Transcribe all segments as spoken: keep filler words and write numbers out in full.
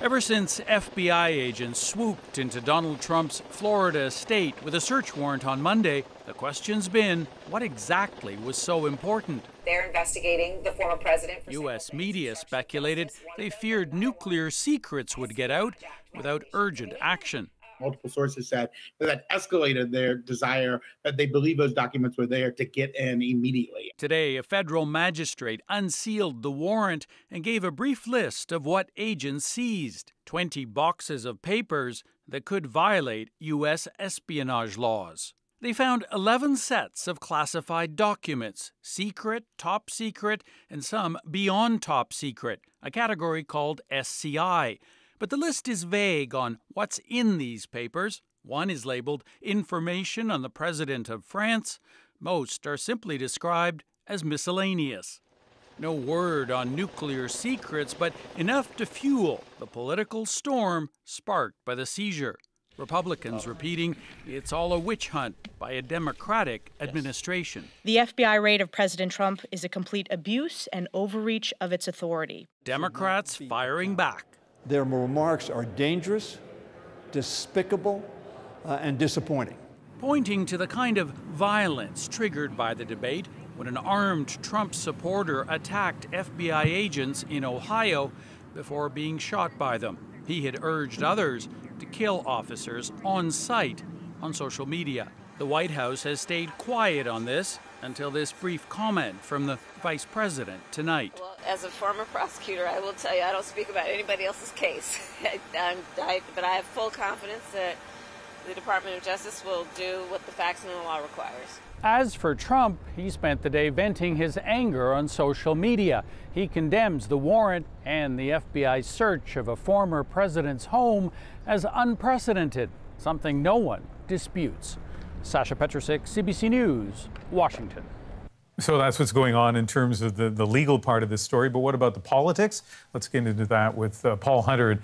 Ever since F B I agents swooped into Donald Trump's Florida estate with a search warrant on Monday, the question's been, what exactly was so important? They're investigating the former president. U S media speculated they feared nuclear secrets would get out without urgent action. Multiple sources said that, that escalated their desire that they believe those documents were there to get in immediately. Today, a federal magistrate unsealed the warrant and gave a brief list of what agents seized. twenty boxes of papers that could violate U S espionage laws. They found eleven sets of classified documents, secret, top secret, and some beyond top secret, a category called S C I. But the list is vague on what's in these papers. One is labeled Information on the President of France. Most are simply described as miscellaneous. No word on nuclear secrets, but enough to fuel the political storm sparked by the seizure. Republicans repeating it's all a witch hunt by a Democratic administration. The F B I raid of President Trump is a complete abuse and overreach of its authority. Democrats firing back. Their remarks are dangerous, despicable, uh, and disappointing. Pointing to the kind of violence triggered by the debate when an armed Trump supporter attacked F B I agents in Ohio before being shot by them. He had urged others to kill officers on site on social media. The White House has stayed quiet on this until this brief comment from the vice president tonight. Well, as a former prosecutor, I will tell you, I don't speak about anybody else's case. I'm, I, but I have full confidence that the Department of Justice will do what the facts and the law requires. As for Trump, he spent the day venting his anger on social media. He condemns the warrant and the F B I's search of a former president's home as unprecedented, something no one disputes. Sasa Petricic, C B C News, Washington. So that's what's going on in terms of the, the legal part of this story. But what about the politics? Let's get into that with uh, Paul Hunter. And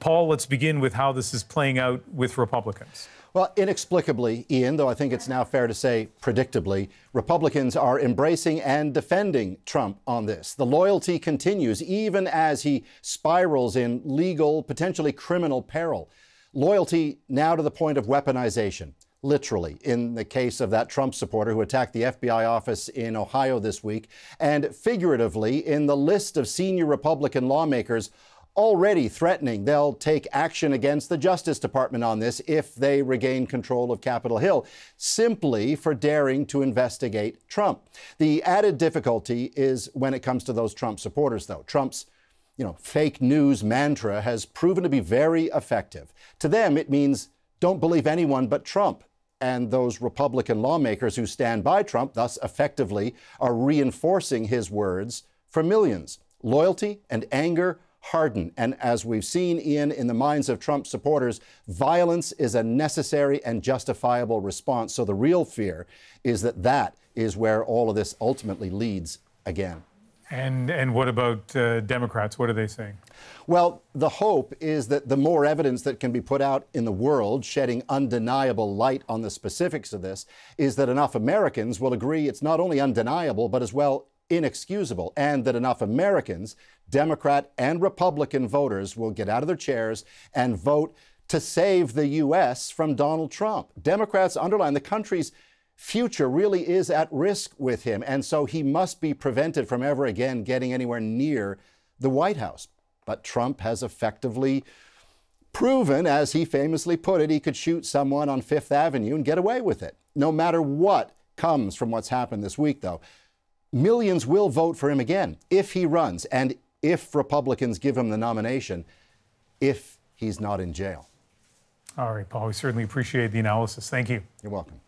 Paul, let's begin with how this is playing out with Republicans. Well, inexplicably, Ian, though I think it's now fair to say predictably, Republicans are embracing and defending Trump on this. The loyalty continues even as he spirals in legal, potentially criminal peril. Loyalty now to the point of weaponization. Literally, in the case of that Trump supporter who attacked the F B I office in Ohio this week, and figuratively in the list of senior Republican lawmakers already threatening they'll take action against the Justice Department on this if they regain control of Capitol Hill, simply for daring to investigate Trump. The added difficulty is when it comes to those Trump supporters, though. Trump's you know, fake news mantra has proven to be very effective. To them, it means don't believe anyone but Trump. And those Republican lawmakers who stand by Trump, thus effectively, are reinforcing his words for millions. Loyalty and anger harden. And as we've seen, Ian, in the minds of Trump supporters, violence is a necessary and justifiable response. So the real fear is that that is where all of this ultimately leads again. And, and what about uh, Democrats? What are they saying? Well, the hope is that the more evidence that can be put out in the world, shedding undeniable light on the specifics of this, is that enough Americans will agree it's not only undeniable, but as well inexcusable, and that enough Americans, Democrat and Republican voters, will get out of their chairs and vote to save the U S from Donald Trump. Democrats underline the country's future really is at risk with him, and so he must be prevented from ever again getting anywhere near the White House. But Trump has effectively proven, as he famously put it, he could shoot someone on Fifth Avenue and get away with it. No matter what comes from what's happened this week, though, millions will vote for him again if he runs and if Republicans give him the nomination, if he's not in jail. All right, Paul, we certainly appreciate the analysis. Thank you. You're welcome.